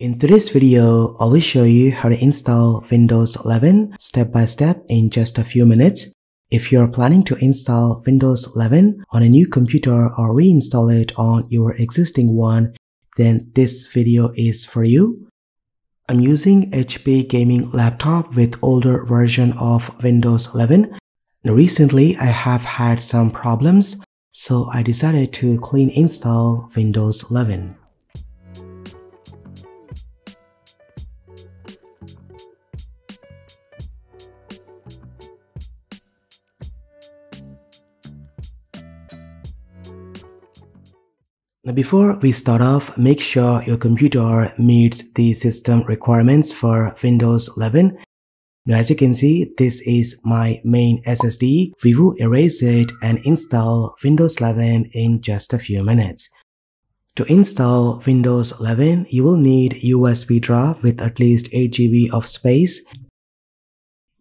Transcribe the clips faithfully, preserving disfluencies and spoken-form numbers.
In today's video, I will show you how to install Windows eleven step by step in just a few minutes. If you are planning to install Windows eleven on a new computer or reinstall it on your existing one, then this video is for you. I'm using H P gaming laptop with older version of Windows eleven. Now recently, I have had some problems, so I decided to clean install Windows eleven. Now before we start off, make sure your computer meets the system requirements for Windows eleven. Now as you can see, this is my main S S D. We will erase it and install Windows eleven in just a few minutes. To install Windows eleven, you will need U S B drive with at least eight G B of space.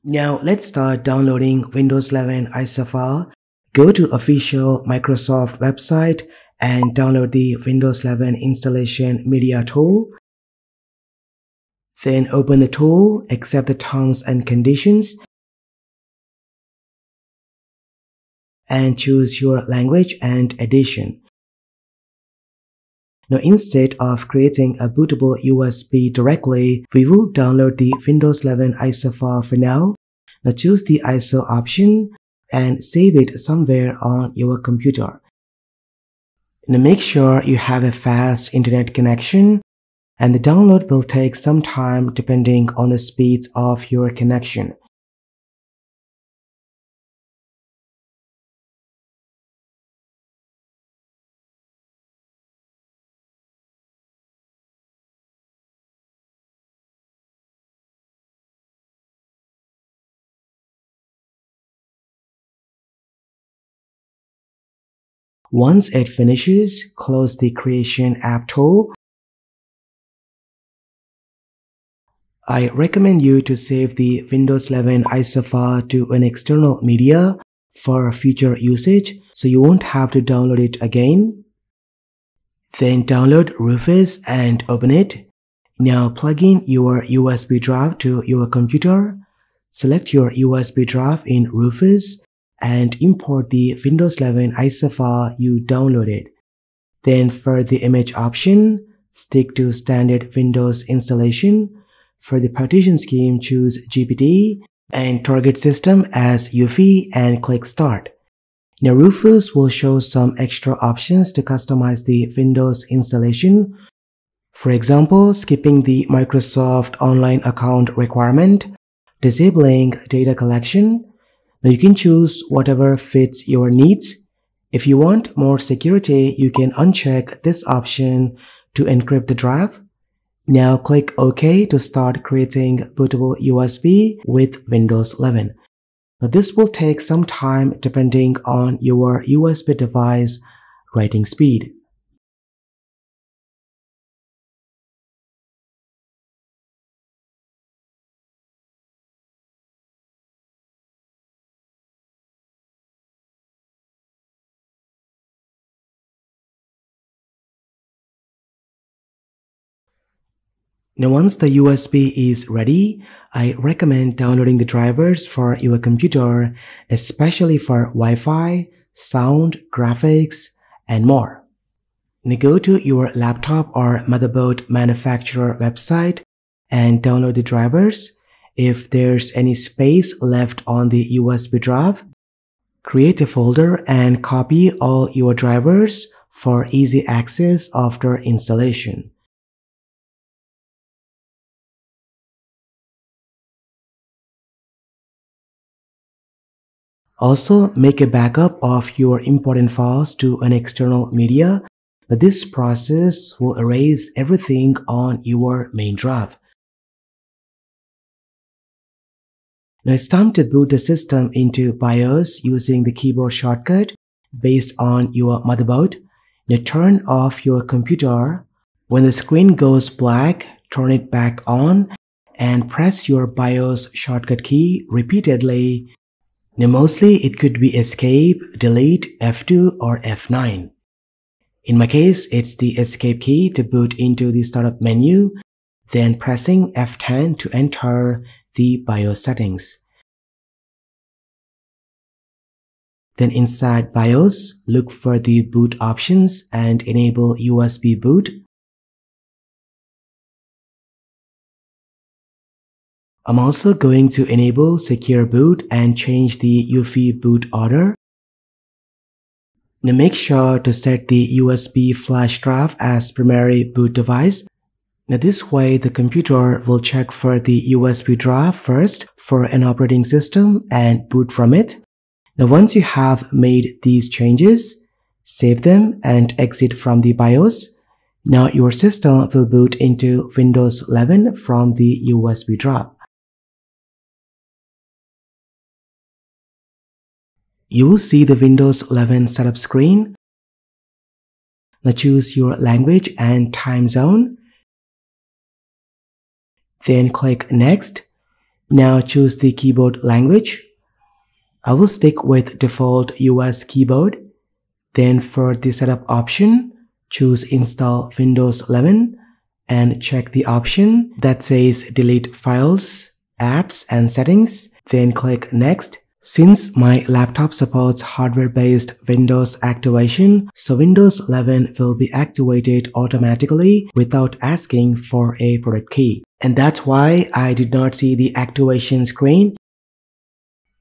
Now let's start downloading Windows eleven I S O file. Go to official Microsoft website and download the Windows eleven installation media tool. Then open the tool, accept the terms and conditions, and choose your language and edition. Now instead of creating a bootable U S B directly, we will download the Windows eleven I S O file for now. Now choose the I S O option and save it somewhere on your computer. Now make sure you have a fast internet connection, and the download will take some time depending on the speeds of your connection. Once it finishes, close the Creation App tool. I recommend you to save the Windows eleven I S O file to an external media for future usage, so you won't have to download it again. Then download Rufus and open it. Now plug in your U S B drive to your computer. Select your U S B drive in Rufus and import the Windows eleven I S O file you downloaded. Then for the image option, stick to standard Windows installation. For the partition scheme, choose G P T and target system as U E F I and click Start. Now Rufus will show some extra options to customize the Windows installation. For example, skipping the Microsoft Online account requirement, disabling data collection. Now you can choose whatever fits your needs. If you want more security, you can uncheck this option to encrypt the drive. Now click OK to start creating bootable U S B with Windows eleven. Now this will take some time depending on your U S B device writing speed. Now once the U S B is ready, I recommend downloading the drivers for your computer, especially for Wi-Fi, sound, graphics, and more. Now go to your laptop or motherboard manufacturer website and download the drivers. If there's any space left on the U S B drive, create a folder and copy all your drivers for easy access after installation. Also, make a backup of your important files to an external media, but this process will erase everything on your main drive. Now it's time to boot the system into BIOS using the keyboard shortcut based on your motherboard. Now turn off your computer. When the screen goes black, turn it back on and press your BIOS shortcut key repeatedly. Now mostly it could be escape, delete, F two or F nine. In my case, it's the escape key to boot into the startup menu. then pressing F ten to enter the BIOS settings. Then inside BIOS, look for the boot options and enable U S B boot. I'm also going to enable secure boot and change the U E F I boot order. Now make sure to set the U S B flash drive as primary boot device. Now this way the computer will check for the U S B drive first for an operating system and boot from it. Now once you have made these changes, save them and exit from the BIOS. Now your system will boot into Windows eleven from the U S B drive. You will see the Windows eleven setup screen. Now choose your language and time zone. Then click Next. Now choose the keyboard language. I will stick with default U S keyboard. Then for the setup option, choose install Windows eleven and check the option that says delete files, apps and settings. Then click Next. Since my laptop supports hardware-based Windows activation, so Windows eleven will be activated automatically without asking for a product key. And that's why I did not see the activation screen.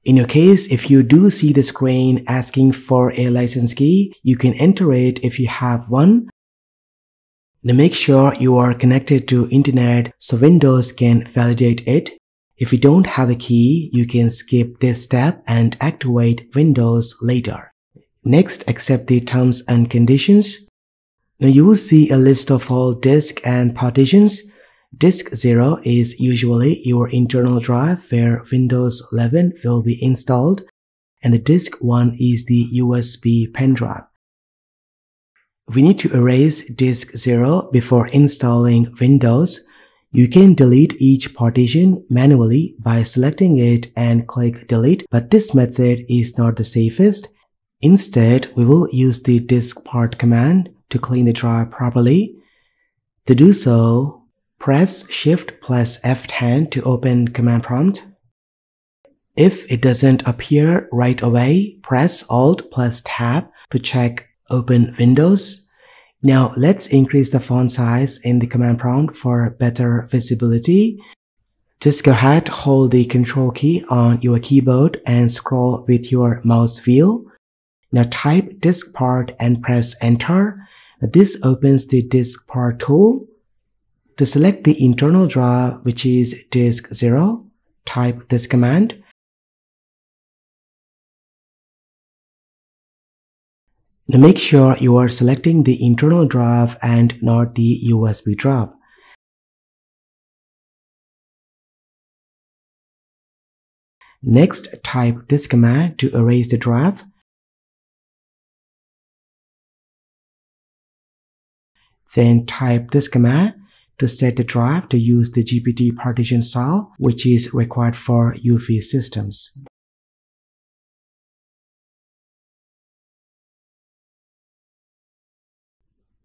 In your case, if you do see the screen asking for a license key, you can enter it if you have one. Now make sure you are connected to internet so Windows can validate it. If you don't have a key, you can skip this step and activate Windows later. Next, accept the terms and conditions. Now you will see a list of all disks and partitions. Disk zero is usually your internal drive where Windows eleven will be installed, and the disk one is the U S B pen drive. We need to erase disk zero before installing Windows. You can delete each partition manually by selecting it and click delete, but this method is not the safest. Instead, we will use the diskpart command to clean the drive properly. To do so, press Shift plus F ten to open command prompt. If it doesn't appear right away, press Alt plus Tab to check Open Windows. Now let's increase the font size in the command prompt for better visibility. Just go ahead, hold the Control key on your keyboard and scroll with your mouse wheel. Now type diskpart and press Enter. This opens the diskpart tool. To select the internal drive, which is disk zero, type this command. Now make sure you are selecting the internal drive and not the U S B drive. Next, type this command to erase the drive. Then type this command to set the drive to use the G P T partition style, which is required for U E F I systems.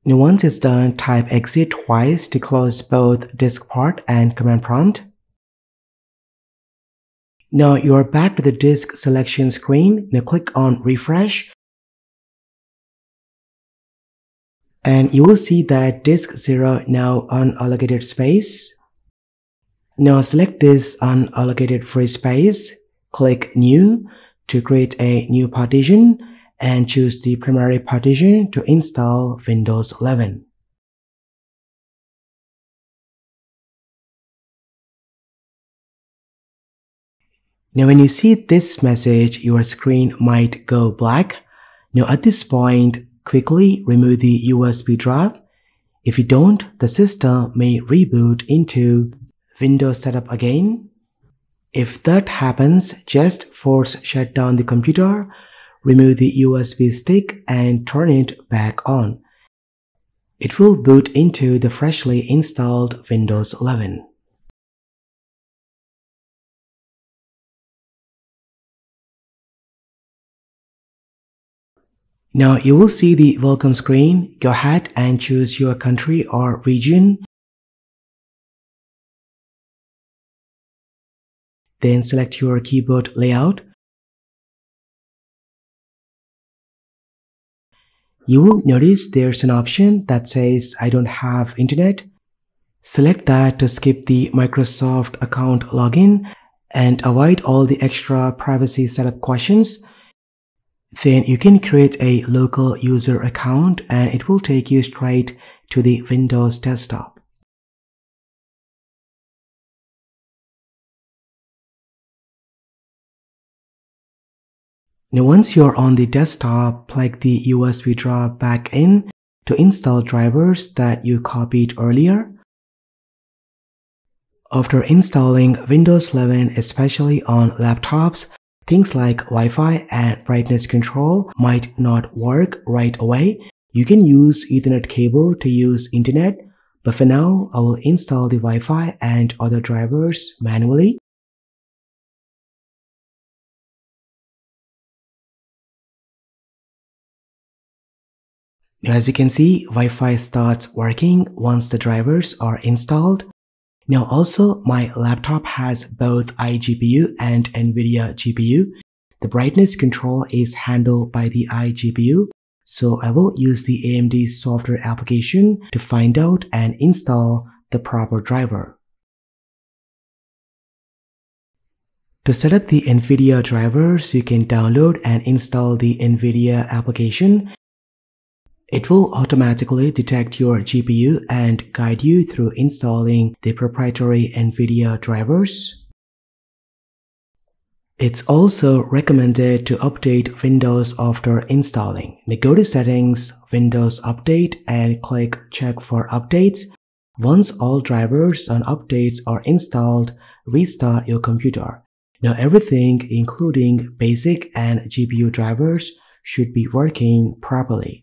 Now once it's done, type exit twice to close both diskpart and command prompt. Now you are back to the disk selection screen. Now click on refresh. And you will see that disk zero now unallocated space. Now select this unallocated free space, click New to create a new partition and choose the primary partition to install Windows eleven. Now when you see this message, your screen might go black. Now at this point, quickly remove the U S B drive. If you don't, the system may reboot into Windows setup again. If that happens, just force shut down the computer, remove the U S B stick and turn it back on. It will boot into the freshly installed Windows eleven. Now you will see the welcome screen. Go ahead and choose your country or region. Then select your keyboard layout. You will notice there's an option that says I don't have internet. Select that to skip the Microsoft account login and avoid all the extra privacy setup questions. Then you can create a local user account and it will take you straight to the Windows desktop. Now once you're on the desktop, plug the U S B drive back in to install drivers that you copied earlier. After installing Windows eleven, especially on laptops, things like Wi-Fi and brightness control might not work right away. You can use Ethernet cable to use internet, but for now, I will install the Wi-Fi and other drivers manually. Now as you can see, Wi-Fi starts working once the drivers are installed. Now also, my laptop has both iGPU and NVIDIA G P U. The brightness control is handled by the iGPU, so I will use the A M D software application to find out and install the proper driver. To set up the NVIDIA drivers, you can download and install the NVIDIA application. It will automatically detect your G P U and guide you through installing the proprietary NVIDIA drivers. It's also recommended to update Windows after installing. Now go to Settings, Windows Update and click Check for Updates. Once all drivers and updates are installed, restart your computer. Now everything including basic and G P U drivers should be working properly.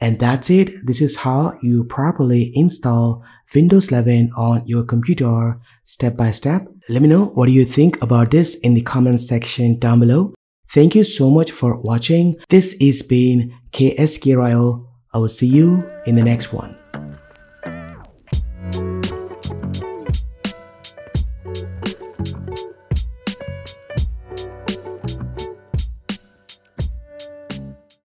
And that's it. This is how you properly install Windows eleven on your computer step by step. Let me know what you think about this in the comment section down below. Thank you so much for watching. This has been Ksk Royal. I will see you in the next one.